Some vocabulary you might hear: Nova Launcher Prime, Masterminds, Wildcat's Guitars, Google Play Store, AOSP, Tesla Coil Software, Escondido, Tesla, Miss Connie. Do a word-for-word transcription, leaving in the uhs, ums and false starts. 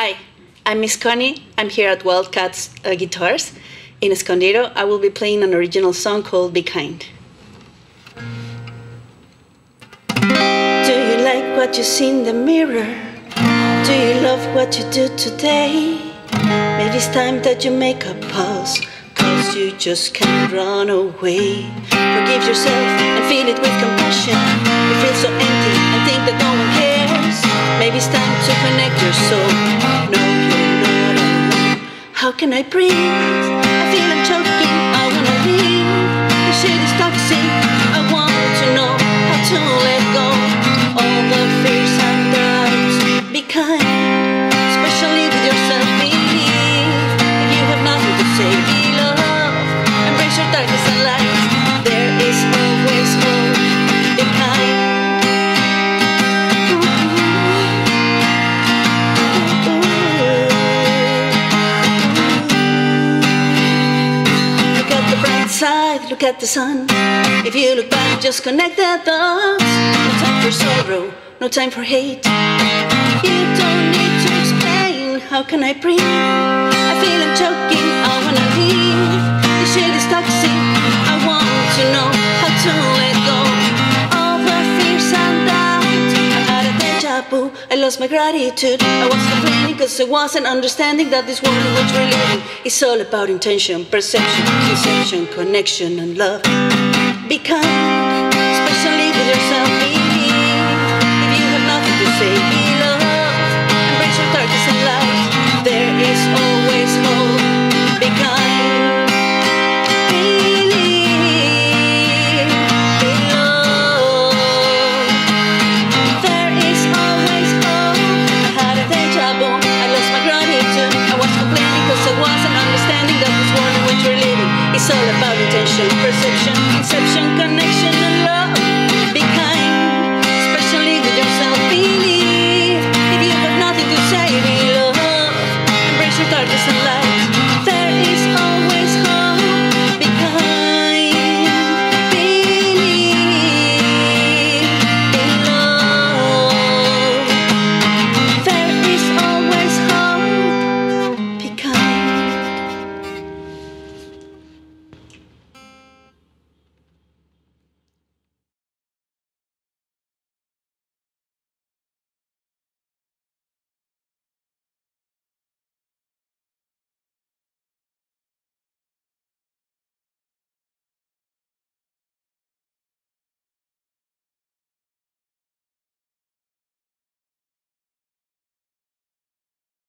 Hi, I'm Miss Connie. I'm here at Wildcat's uh, Guitars in Escondido. I will be playing an original song called Be Kind. Do you like what you see in the mirror? Do you love what you do today? Maybe it's time that you make a pause, cause you just can't run away. Forgive yourself and feel it with compassion. You feel so empty and think that no one cares. Maybe it's time to connect your soul. No, you're not alone. How can I breathe? I feel I'm choking, I wanna leave. The shit is toxic, I want to know how to let go. All the fears and doubts, be kind. Side, look at the sun. If you look back, just connect the dots. No time for sorrow, no time for hate. You don't need to explain. How can I breathe? I feel I'm choking, I wanna leave. This shit is toxic, I want to know how to let go. All the fears and doubts, I had a deja vu, I lost my gratitude. I was complaining cause I wasn't understanding that this world in which we're living is all about intention, perception, conception, connection and love. Be kind, especially with yourself. If you have nothing to say, be love. Embrace your darkness and light. There is always hope. Be kind. It's all about intention, perception.